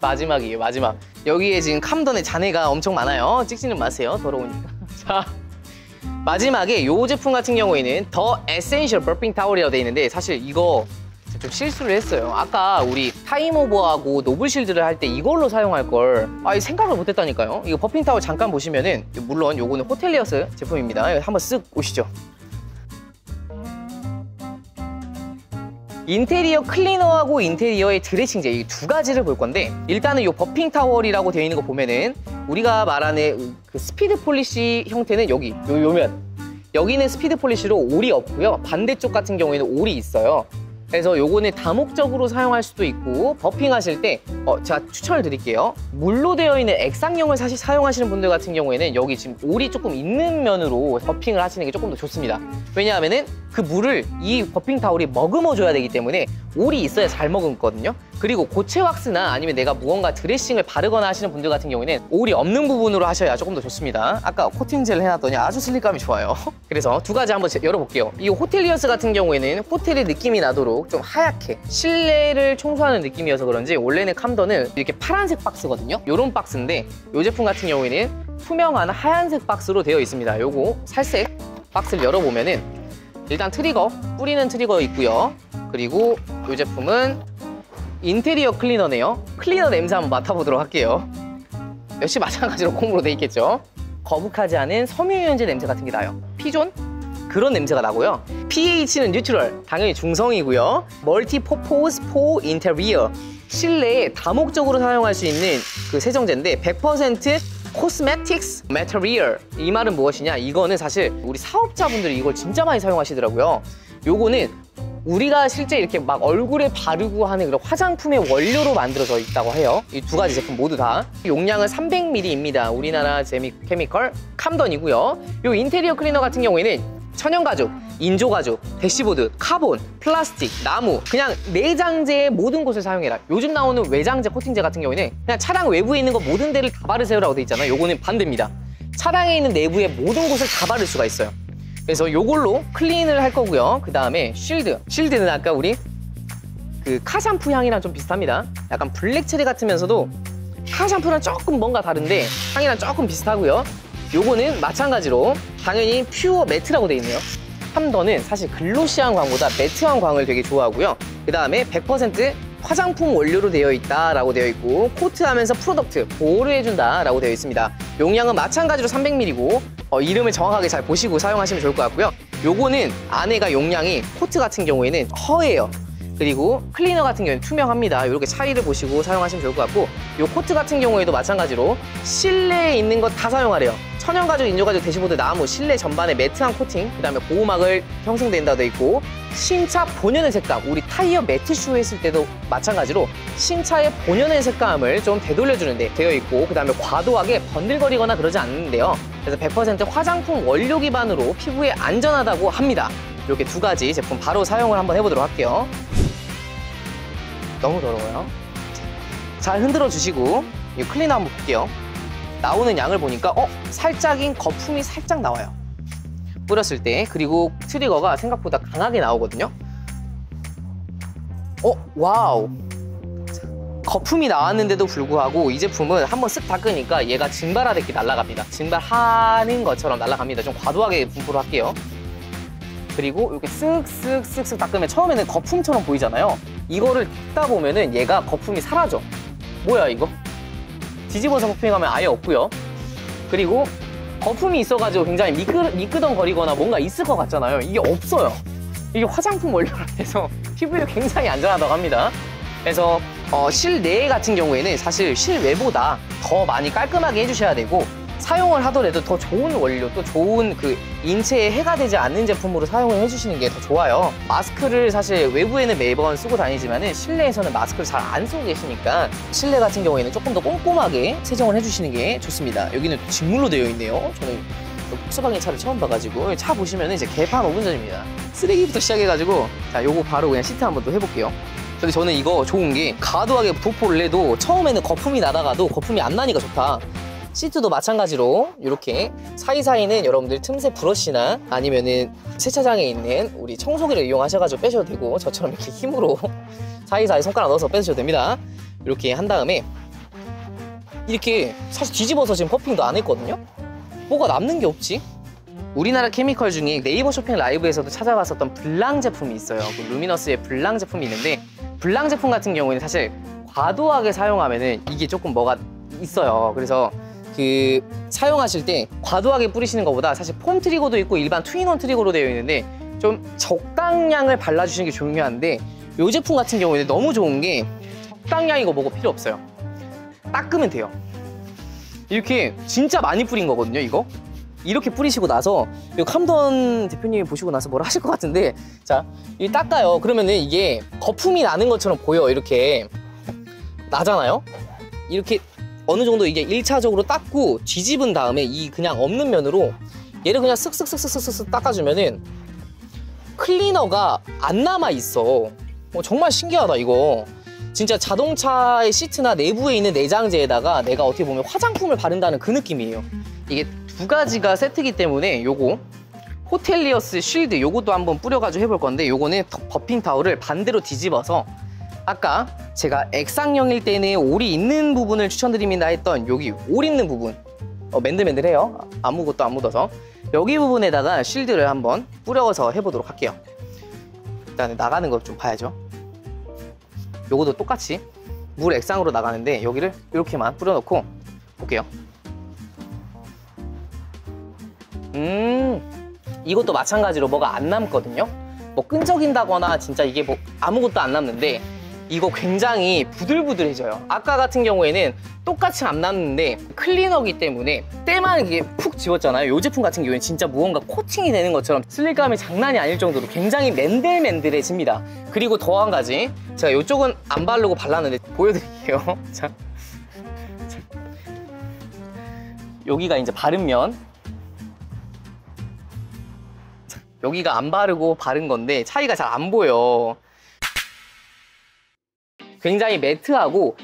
마지막이에요, 마지막. 여기에 지금 캄던의 잔해가 엄청 많아요. 찍지는 마세요, 더러우니까. 자, 마지막에 이 제품 같은 경우에는 더 에센셜 버핑 타월이라고 돼 있는데, 사실 이거 좀 실수를 했어요. 아까 우리 타임오버하고 노블실드를 할 때 이걸로 사용할 걸 생각을 못 했다니까요. 이거 버핑 타월 잠깐 보시면은, 물론 요거는 호텔리어스 제품입니다. 한번 쓱 오시죠. 인테리어 클리너하고 인테리어의 드레싱제, 이 두 가지를 볼 건데, 일단은 요 버핑 타월이라고 되어 있는 거 보면은 우리가 말하는 그 스피드 폴리시 형태는 여기, 요면 여기는 스피드 폴리시로 올이 없고요. 반대쪽 같은 경우에는 올이 있어요. 그래서 요거는 다목적으로 사용할 수도 있고, 버핑 하실 때 제가 추천을 드릴게요. 물로 되어 있는 액상형을 사실 사용하시는 분들 같은 경우에는 여기 지금 올이 조금 있는 면으로 버핑을 하시는 게 조금 더 좋습니다. 왜냐하면은 그 물을 이 버핑 타올이 머금어 줘야 되기 때문에 올이 있어야 잘 머금거든요. 그리고 고체 왁스나 아니면 내가 무언가 드레싱을 바르거나 하시는 분들 같은 경우에는 올이 없는 부분으로 하셔야 조금 더 좋습니다. 아까 코팅젤 해놨더니 아주 슬립감이 좋아요. 그래서 두 가지 한번 열어볼게요. 이 호텔리어스 같은 경우에는 호텔의 느낌이 나도록 좀 하얗게 실내를 청소하는 느낌이어서 그런지, 원래는 캄던은 이렇게 파란색 박스거든요. 요런 박스인데 요 제품 같은 경우에는 투명한 하얀색 박스로 되어 있습니다. 요거 살색 박스를 열어보면은 일단 트리거, 뿌리는 트리거 있고요. 그리고 요 제품은 인테리어 클리너네요. 클리너 냄새 한번 맡아보도록 할게요. 역시 마찬가지로 콩으로 돼 있겠죠. 거북하지 않은 섬유유연제 냄새 같은 게 나요. 피존? 그런 냄새가 나고요. pH는 뉴트럴, 당연히 중성이고요. 멀티퍼포스 포 인테리어, 실내에 다목적으로 사용할 수 있는 그 세정제인데 100% 코스메틱스 매테리얼. 이 말은 무엇이냐, 이거는 사실 우리 사업자분들이 이걸 진짜 많이 사용하시더라고요. 요거는 우리가 실제 이렇게 막 얼굴에 바르고 하는 그런 화장품의 원료로 만들어져 있다고 해요. 이 두 가지 제품 모두 다 용량은 300ml입니다 우리나라 제미케미컬 캄던이고요. 요 인테리어 클리너 같은 경우에는 천연가죽, 인조가죽, 대시보드, 카본, 플라스틱, 나무, 그냥 내장재의 모든 곳을 사용해라. 요즘 나오는 외장재 코팅제 같은 경우에는 그냥 차량 외부에 있는 거 모든 데를 다 바르세요 라고 돼 있잖아요. 요거는 반대입니다. 차량에 있는 내부의 모든 곳을 다 바를 수가 있어요. 그래서 요걸로 클린을 할 거고요. 그 다음에 쉴드는 아까 우리 그 카샴푸 향이랑 좀 비슷합니다. 약간 블랙 체리 같으면서도 카샴푸랑 조금 뭔가 다른데 향이랑 조금 비슷하고요. 요거는 마찬가지로 당연히 퓨어 매트라고 돼 있네요. 캄던은 사실 글로시한 광보다 매트한 광을 되게 좋아하고요. 그 다음에 100% 화장품 원료로 되어 있다 라고 되어 있고, 코트하면서 프로덕트 보호를 해준다 라고 되어 있습니다. 용량은 마찬가지로 300ml고 이름을 정확하게 잘 보시고 사용하시면 좋을 것 같고요. 요거는 안에가 용량이, 코트 같은 경우에는 허예요. 그리고 클리너 같은 경우는 투명합니다. 이렇게 차이를 보시고 사용하시면 좋을 것 같고, 이 코트 같은 경우에도 마찬가지로 실내에 있는 것 다 사용하래요. 천연가죽, 인조가죽, 대시보드, 나무, 실내 전반에 매트한 코팅, 그 다음에 보호막을 형성된다 돼 있고, 신차 본연의 색감, 우리 타이어 매트슈 했을 때도 마찬가지로 신차의 본연의 색감을 좀 되돌려주는 데 되어 있고, 그 다음에 과도하게 번들거리거나 그러지 않는데요. 그래서 100% 화장품 원료 기반으로 피부에 안전하다고 합니다. 이렇게 두 가지 제품 바로 사용을 한번 해보도록 할게요. 너무 더러워요. 잘 흔들어 주시고 이 클리너 한번 볼게요. 나오는 양을 보니까 살짝인 거품이 살짝 나와요. 뿌렸을 때. 그리고 트리거가 생각보다 강하게 나오거든요. 와우. 거품이 나왔는데도 불구하고 이 제품은 한번 쓱 닦으니까 얘가 증발하듯이 날아갑니다. 증발하는 것처럼 날아갑니다. 좀 과도하게 분포를 할게요. 그리고 이렇게 쓱쓱쓱쓱 닦으면 처음에는 거품처럼 보이잖아요. 이거를 닦다 보면은 얘가 거품이 사라져. 뭐야 이거? 뒤집어서 버핑하면 아예 없고요. 그리고 거품이 있어가지고 굉장히 미끄덩거리거나 뭔가 있을 것 같잖아요. 이게 없어요. 이게 화장품 원료라 해서 피부에 굉장히 안전하다고 합니다. 그래서 실내 같은 경우에는 사실 실외보다 더 많이 깔끔하게 해주셔야 되고, 사용을 하더라도 더 좋은 원료, 또 좋은 그 인체에 해가 되지 않는 제품으로 사용을 해주시는 게 더 좋아요. 마스크를 사실 외부에는 매번 쓰고 다니지만 실내에서는 마스크를 잘 안 쓰고 계시니까 실내 같은 경우에는 조금 더 꼼꼼하게 세정을 해주시는 게 좋습니다. 여기는 직물로 되어 있네요. 저는 수방에 차를 처음 봐가지고, 차 보시면 이제 개판 5분 전입니다. 쓰레기부터 시작해가지고, 자, 요거 바로 그냥 시트 한번 더 해볼게요. 근데 저는 이거 좋은 게, 과도하게 부포를 해도 처음에는 거품이 날아가도 거품이 안 나니까 좋다. 시트도 마찬가지로 이렇게 사이사이는 여러분들 틈새 브러쉬나 아니면은 세차장에 있는 우리 청소기를 이용하셔가지고 빼셔도 되고, 저처럼 이렇게 힘으로 사이사이 손가락 넣어서 빼셔도 됩니다. 이렇게 한 다음에 이렇게 사실 뒤집어서 지금 퍼핑도 안 했거든요? 뭐가 남는 게 없지? 우리나라 케미컬 중에 네이버 쇼핑 라이브에서도 찾아봤었던 블랑 제품이 있어요. 그 루미너스의 블랑 제품이 있는데 블랑 제품 같은 경우에는 사실 과도하게 사용하면은 이게 조금 뭐가 있어요. 그래서 그 사용하실 때 과도하게 뿌리시는 것보다 사실 폼 트리거도 있고 일반 투인원 트리거로 되어 있는데 좀 적당량을 발라주시는 게 중요한데 이 제품 같은 경우에는 너무 좋은 게 적당량이고 뭐고 필요 없어요. 닦으면 돼요. 이렇게 진짜 많이 뿌린 거거든요, 이거. 이렇게 뿌리시고 나서 캄던 대표님이 보시고 나서 뭐라 하실 것 같은데 자, 이 닦아요. 그러면은 이게 거품이 나는 것처럼 보여. 이렇게 나잖아요. 이렇게 어느 정도 이게 1차적으로 닦고 뒤집은 다음에 이 그냥 없는 면으로 얘를 그냥 쓱쓱쓱쓱쓱쓱 닦아주면은 클리너가 안 남아 있어. 정말 신기하다 이거. 진짜 자동차의 시트나 내부에 있는 내장재에다가 내가 어떻게 보면 화장품을 바른다는 그 느낌이에요. 이게 두 가지가 세트이기 때문에 요거 호텔리어스 쉴드 요것도 한번 뿌려가지고 해볼 건데 요거는 버핑 타올을 반대로 뒤집어서 아까 제가 액상형일 때는 올이 있는 부분을 추천드립니다 했던 여기 올 있는 부분 맨들맨들해요. 아무것도 안 묻어서 여기 부분에다가 쉴드를 한번 뿌려서 해보도록 할게요. 일단 나가는 걸 좀 봐야죠. 요것도 똑같이 물 액상으로 나가는데 여기를 이렇게만 뿌려놓고 볼게요. 이것도 마찬가지로 뭐가 안 남거든요. 뭐 끈적인다거나 진짜 이게 뭐 아무것도 안 남는데 이거 굉장히 부들부들해져요. 아까 같은 경우에는 똑같이 안 남는데 클리너기 때문에 때만 이게 푹 지웠잖아요. 이 제품 같은 경우에는 진짜 무언가 코팅이 되는 것처럼 슬립감이 장난이 아닐 정도로 굉장히 맨들맨들해집니다. 그리고 더 한 가지 제가 이쪽은 안 바르고 발랐는데 보여드릴게요. 자, 여기가 이제 바른 면, 여기가 안 바르고 바른 건데 차이가 잘 안 보여. 굉장히 매트하고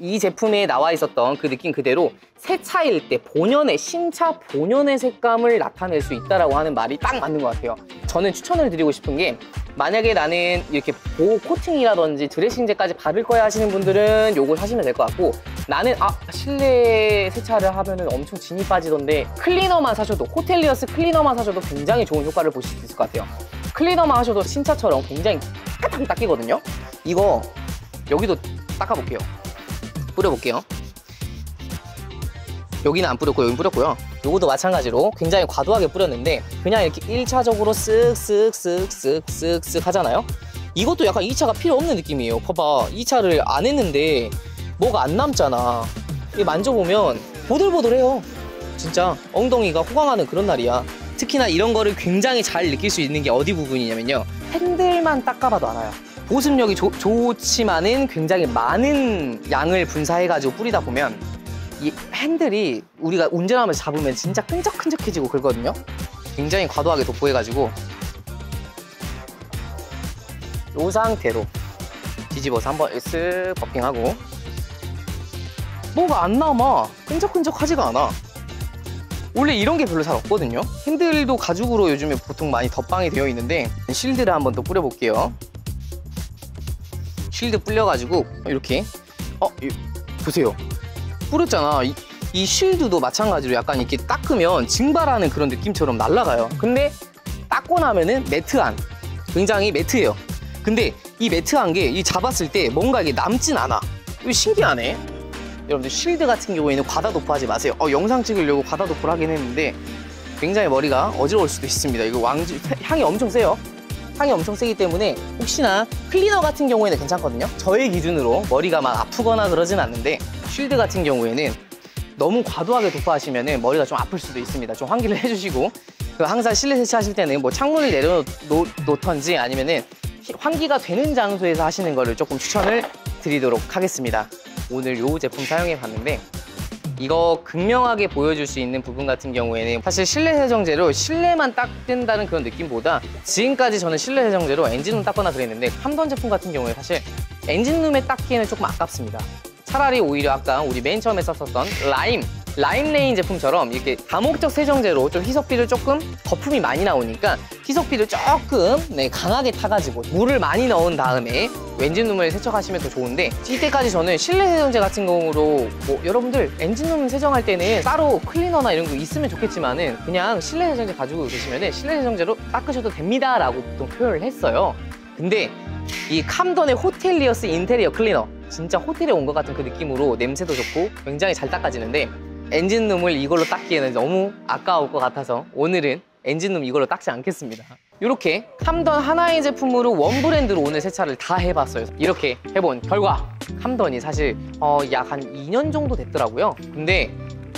이 제품에 나와 있었던 그 느낌 그대로 세차일 때 본연의 신차 본연의 색감을 나타낼 수 있다라고 하는 말이 딱 맞는 것 같아요. 저는 추천을 드리고 싶은 게 만약에 나는 이렇게 보호 코팅이라든지 드레싱제까지 바를 거야 하시는 분들은 요걸 하시면 될 것 같고 나는 실내 세차를 하면은 엄청 진이 빠지던데 클리너만 사셔도 호텔리어스 클리너만 사셔도 굉장히 좋은 효과를 보실 수 있을 것 같아요. 클리너만 하셔도 신차처럼 굉장히 깨끗하게 닦이거든요. 이거 여기도 닦아볼게요. 뿌려볼게요. 여기는 안 뿌렸고 여기는 뿌렸고요. 요것도 마찬가지로 굉장히 과도하게 뿌렸는데 그냥 이렇게 1차적으로 쓱쓱쓱쓱쓱쓱 하잖아요. 이것도 약간 2차가 필요 없는 느낌이에요. 봐봐, 2차를 안 했는데 뭐가 안 남잖아. 이게 만져보면 보들보들해요. 진짜 엉덩이가 호강하는 그런 날이야. 특히나 이런 거를 굉장히 잘 느낄 수 있는 게 어디 부분이냐면요, 핸들만 닦아봐도 알아요. 보습력이 좋지만은 굉장히 많은 양을 분사해가지고 뿌리다 보면 이 핸들이 우리가 운전하면서 잡으면 진짜 끈적끈적해지고 그러거든요. 굉장히 과도하게 돋보여가지고 이 상태로 뒤집어서 한번 쓱 버핑하고 뭐가 안 남아. 끈적끈적하지가 않아. 원래 이런 게 별로 잘 없거든요. 핸들도 가죽으로 요즘에 보통 많이 덧방이 되어 있는데 실드를 한번 더 뿌려볼게요. 실드 뿌려가지고 이렇게 보세요. 뿌렸잖아. 이 실드도 마찬가지로 약간 이렇게 닦으면 증발하는 그런 느낌처럼 날아가요. 근데 닦고 나면은 매트한, 굉장히 매트해요. 근데 이 매트한 게 이 잡았을 때 뭔가 이게 남진 않아. 이거 신기하네. 여러분들 실드 같은 경우에는 과다도포하지 마세요. 영상 찍으려고 과다도포를 하긴 했는데 굉장히 머리가 어지러울 수도 있습니다. 이거 향이 엄청 세요. 향이 엄청 세기 때문에 혹시나 클리너 같은 경우에는 괜찮거든요. 저의 기준으로 머리가 막 아프거나 그러진 않는데 쉴드 같은 경우에는 너무 과도하게 도포하시면 머리가 좀 아플 수도 있습니다. 좀 환기를 해주시고 항상 실내 세차하실 때는 뭐 창문을 내려놓던지 아니면 환기가 되는 장소에서 하시는 거를 조금 추천을 드리도록 하겠습니다. 오늘 이 제품 사용해봤는데 이거 극명하게 보여줄 수 있는 부분 같은 경우에는 사실 실내 세정제로 실내만 닦는다는 그런 느낌보다 지금까지 저는 실내 세정제로 엔진룸 닦거나 그랬는데 캄던 제품 같은 경우에 사실 엔진룸에 닦기에는 조금 아깝습니다. 차라리 오히려 아까 우리 맨 처음에 썼었던 라임 라임레인 제품처럼 이렇게 다목적 세정제로 좀 희석비를 조금 거품이 많이 나오니까 희석비를 조금 강하게 타가지고 물을 많이 넣은 다음에 엔진룸을 세척하시면 더 좋은데, 이때까지 저는 실내 세정제 같은 경우로 여러분들 엔진룸 세정할 때는 따로 클리너나 이런 거 있으면 좋겠지만은 그냥 실내 세정제 가지고 계시면은 실내 세정제로 닦으셔도 됩니다 라고 보통 표현을 했어요. 근데 이 캄던의 호텔리어스 인테리어 클리너, 진짜 호텔에 온 것 같은 그 느낌으로 냄새도 좋고 굉장히 잘 닦아지는데 엔진룸을 이걸로 닦기에는 너무 아까울 것 같아서 오늘은 엔진룸 이걸로 닦지 않겠습니다. 이렇게 캄던 하나의 제품으로 원 브랜드로 오늘 세차를 다 해봤어요. 이렇게 해본 결과 캄던이 사실 약 한 2년 정도 됐더라고요. 근데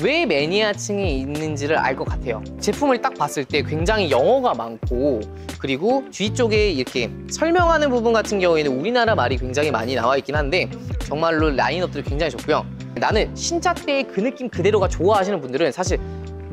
왜 매니아층에 있는지를 알 것 같아요. 제품을 딱 봤을 때 굉장히 영어가 많고, 그리고 뒤쪽에 이렇게 설명하는 부분 같은 경우에는 우리나라 말이 굉장히 많이 나와 있긴 한데 정말로 라인업들이 굉장히 좋고요. 나는 신차 때의 그 느낌 그대로가 좋아하시는 분들은 사실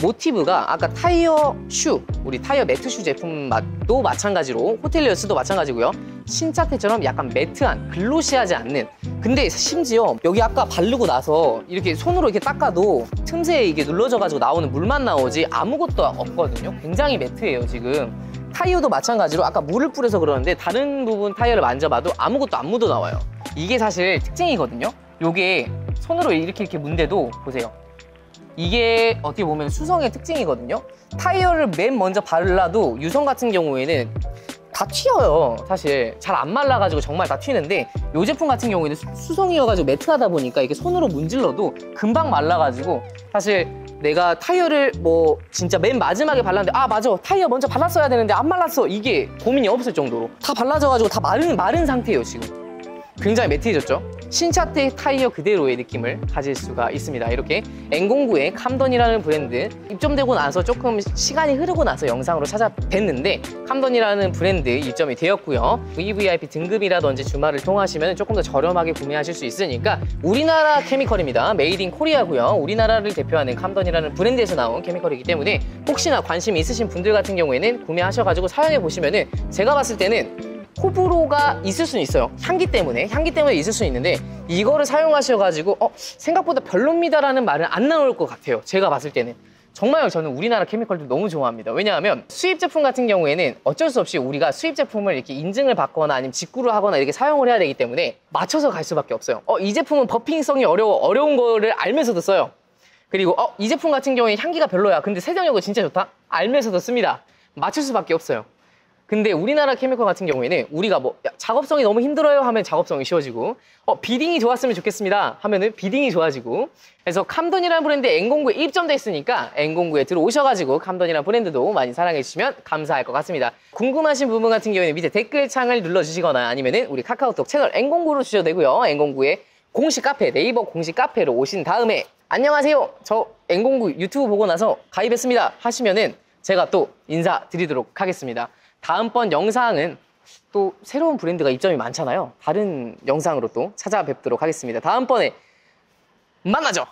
모티브가 아까 타이어 슈, 우리 타이어 매트 슈 제품 맛도 마찬가지로 호텔리어스도 마찬가지고요. 신차 때처럼 약간 매트한, 글로시하지 않는, 근데 심지어 여기 아까 바르고 나서 이렇게 손으로 이렇게 닦아도 틈새에 이게 눌러져가지고 나오는 물만 나오지 아무것도 없거든요. 굉장히 매트해요 지금. 타이어도 마찬가지로 아까 물을 뿌려서 그러는데 다른 부분 타이어를 만져봐도 아무것도 안 묻어 나와요. 이게 사실 특징이거든요. 요게 손으로 이렇게 문대도 보세요. 이게 어떻게 보면 수성의 특징이거든요. 타이어를 맨 먼저 발라도 유성 같은 경우에는 다 튀어요. 사실 잘 안 말라가지고 정말 다 튀는데 이 제품 같은 경우에는 수성이어가지고 매트하다 보니까 이렇게 손으로 문질러도 금방 말라가지고 사실 내가 타이어를 진짜 맨 마지막에 발랐는데 아 맞아 타이어 먼저 발랐어야 되는데 안 말랐어, 이게 고민이 없을 정도로 다 발라져가지고 다 마른 상태예요 지금. 굉장히 매트해졌죠? 신차 때 타이어 그대로의 느낌을 가질 수가 있습니다. 이렇게 엔공구의 캄던이라는 브랜드, 입점되고 나서 조금 시간이 흐르고 나서 영상으로 찾아뵀는데 캄던이라는 브랜드 입점이 되었고요. VVIP 등급이라든지 주말을 통하시면 조금 더 저렴하게 구매하실 수 있으니까, 우리나라 케미컬입니다. 메이드 인 코리아고요. 우리나라를 대표하는 캄던이라는 브랜드에서 나온 케미컬이기 때문에 혹시나 관심이 있으신 분들 같은 경우에는 구매하셔가지고 사용해보시면은, 제가 봤을 때는 호불호가 있을 수는 있어요. 향기 때문에 있을 수는 있는데 이거를 사용하셔가지고 생각보다 별로입니다라는 말은 안 나올 것 같아요. 제가 봤을 때는. 정말 저는 우리나라 케미컬도 너무 좋아합니다. 왜냐하면 수입 제품 같은 경우에는 어쩔 수 없이 우리가 수입 제품을 이렇게 인증을 받거나 아니면 직구를 하거나 이렇게 사용을 해야 되기 때문에 맞춰서 갈 수밖에 없어요. 이 제품은 버핑성이 어려운 거를 알면서도 써요. 그리고 이 제품 같은 경우에 향기가 별로야. 근데 세정력은 진짜 좋다. 알면서도 씁니다. 맞출 수밖에 없어요. 근데 우리나라 케미컬 같은 경우에는 우리가 작업성이 너무 힘들어요 하면 작업성이 쉬워지고, 비딩이 좋았으면 좋겠습니다 하면은 비딩이 좋아지고, 그래서 캄던이라는 브랜드 엔공구에 입점됐으니까 엔공구에 들어오셔가지고 캄던이라는 브랜드도 많이 사랑해주시면 감사할 것 같습니다. 궁금하신 부분 같은 경우에는 밑에 댓글창을 눌러주시거나 아니면은 우리 카카오톡 채널 엔공구로 주셔도 되고요. 엔공구의 공식 카페, 네이버 공식 카페로 오신 다음에 안녕하세요, 저 엔공구 유튜브 보고 나서 가입했습니다 하시면은 제가 또 인사드리도록 하겠습니다. 다음번 영상은 또 새로운 브랜드가 입점이 많잖아요. 다른 영상으로 또 찾아뵙도록 하겠습니다. 다음번에 만나죠.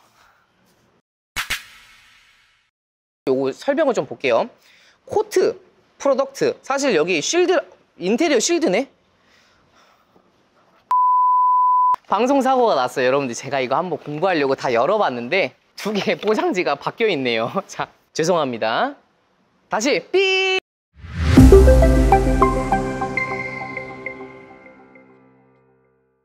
요거 설명을 좀 볼게요. 코트, 프로덕트, 사실 여기 쉴드, 인테리어 쉴드네? 방송사고가 났어요. 여러분들 제가 이거 한번 공부하려고 다 열어봤는데 두 개의 포장지가 바뀌어 있네요. 자, 죄송합니다. 다시 삐!